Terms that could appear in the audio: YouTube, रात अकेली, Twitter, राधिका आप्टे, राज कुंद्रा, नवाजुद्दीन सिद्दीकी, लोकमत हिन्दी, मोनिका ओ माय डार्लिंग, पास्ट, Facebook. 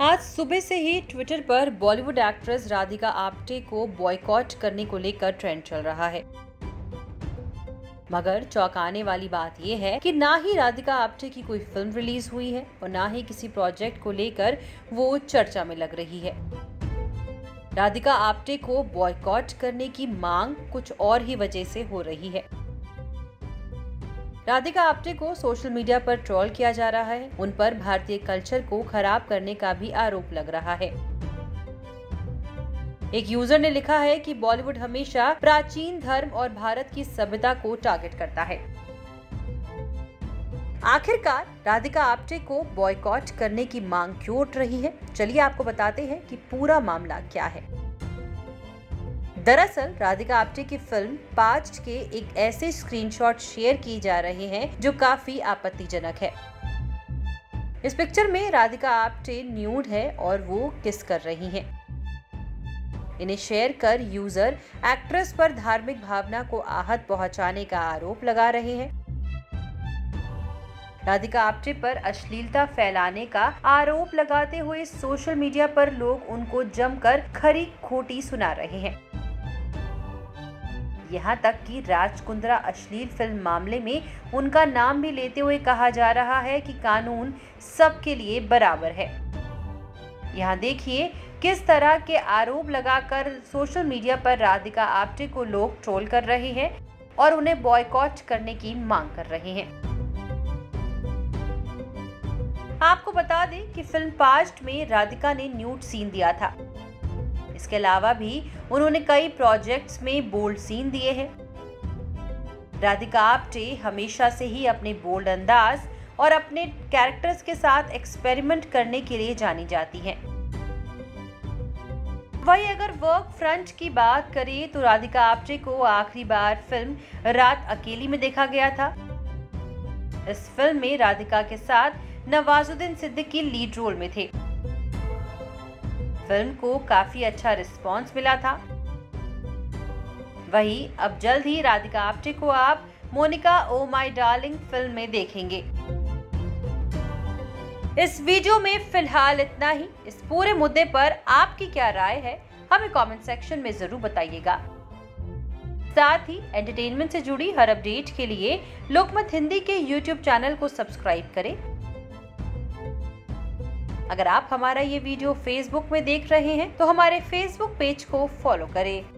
आज सुबह से ही ट्विटर पर बॉलीवुड एक्ट्रेस राधिका आप्टे को बॉयकॉट करने को लेकर ट्रेंड चल रहा है। मगर चौंकाने वाली बात यह है कि ना ही राधिका आप्टे की कोई फिल्म रिलीज हुई है और ना ही किसी प्रोजेक्ट को लेकर वो चर्चा में लग रही है। राधिका आप्टे को बॉयकॉट करने की मांग कुछ और ही वजह से हो रही है। राधिका आप्टे को सोशल मीडिया पर ट्रोल किया जा रहा है, उन पर भारतीय कल्चर को खराब करने का भी आरोप लग रहा है। एक यूजर ने लिखा है कि बॉलीवुड हमेशा प्राचीन धर्म और भारत की सभ्यता को टारगेट करता है। आखिरकार राधिका आप्टे को बॉयकॉट करने की मांग क्यों उठ रही है, चलिए आपको बताते हैं कि पूरा मामला क्या है। दरअसल राधिका आप्टे की फिल्म पास्ट के एक ऐसे स्क्रीनशॉट शेयर किए जा रहे हैं जो काफी आपत्तिजनक है। इस पिक्चर में राधिका आप्टे न्यूड है और वो किस कर रही हैं। इन्हें शेयर कर यूजर एक्ट्रेस पर धार्मिक भावना को आहत पहुंचाने का आरोप लगा रहे हैं। राधिका आप्टे पर अश्लीलता फैलाने का आरोप लगाते हुए सोशल मीडिया पर लोग उनको जमकर खरी खोटी सुना रहे हैं। यहां तक कि राज कुंद्रा अश्लील फिल्म मामले में उनका नाम भी लेते हुए कहा जा रहा है कि कानून सबके लिए बराबर है। यहां देखिए किस तरह के आरोप लगाकर सोशल मीडिया पर राधिका आप्टे को लोग ट्रोल कर रहे हैं और उन्हें बॉयकॉट करने की मांग कर रहे हैं। आपको बता दें कि फिल्म पास्ट में राधिका ने न्यूड सीन दिया था। इसके अलावा भी उन्होंने कई प्रोजेक्ट्स में बोल्ड सीन दिए हैं। राधिका आप्टे हमेशा से ही अपने बोल्ड अंदाज और अपने कैरेक्टर्स के साथ एक्सपेरिमेंट करने के लिए जानी जाती हैं। वहीं अगर वर्क फ्रंट की बात करें तो राधिका आप्टे को आखिरी बार फिल्म रात अकेली में देखा गया था। इस फिल्म में राधिका के साथ नवाजुद्दीन सिद्दीकी लीड रोल में थे। फिल्म को काफी अच्छा रिस्पांस मिला था। वहीं अब जल्द ही राधिका आप्टे को आप मोनिका ओ माय डार्लिंग film में देखेंगे। इस वीडियो में फिलहाल इतना ही। इस पूरे मुद्दे पर आपकी क्या राय है, हमें कमेंट सेक्शन में जरूर बताइएगा। साथ ही एंटरटेनमेंट से जुड़ी हर अपडेट के लिए लोकमत हिंदी के YouTube चैनल को सब्सक्राइब करें। अगर आप हमारा ये वीडियो फेसबुक में देख रहे हैं तो हमारे फेसबुक पेज को फॉलो करें।